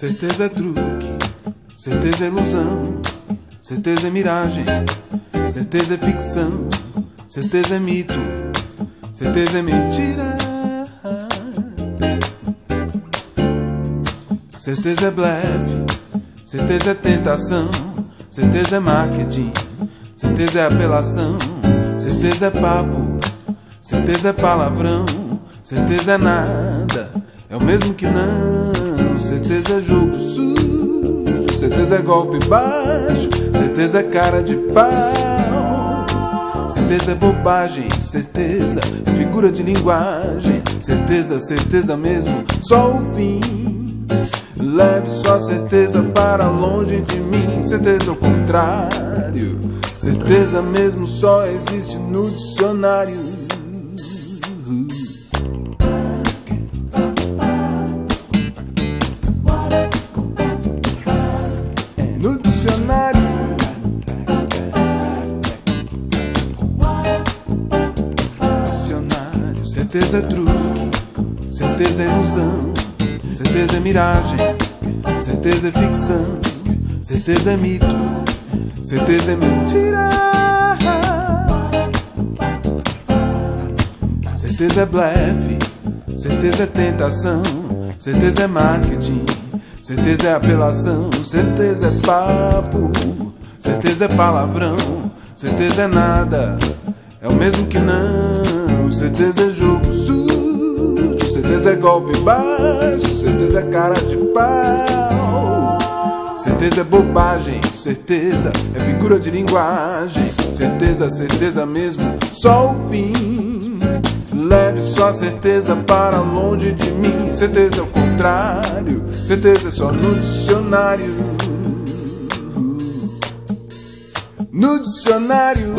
Certeza é truque, certeza é ilusão, certeza é miragem, certeza é ficção, certeza é mito, certeza é mentira. Certeza é blefe, certeza é tentação, certeza é marketing, certeza é apelação, certeza é papo, certeza é palavrão, certeza é nada, é o mesmo que não. Certeza é jogo sujo, certeza é golpe baixo, certeza é cara de pau, certeza é bobagem, certeza é figura de linguagem, certeza, certeza mesmo, só o fim. Leve sua certeza para longe de mim, certeza ao contrário, certeza mesmo só existe no dicionário. Certeza é truque, certeza é ilusão, certeza é miragem, certeza é ficção, certeza é mito, certeza é mentira. Certeza é blefe, certeza é tentação, certeza é marketing, certeza é apelação, certeza é papo, certeza é palavrão, certeza é nada, é o mesmo que não. Certeza é jogo sujo, certeza é golpe baixo, certeza é cara de pau, certeza é bobagem, certeza é figura de linguagem, certeza, certeza mesmo, só o fim. Leve sua certeza para longe de mim, certeza é o contrário, certeza é só no dicionário. No dicionário.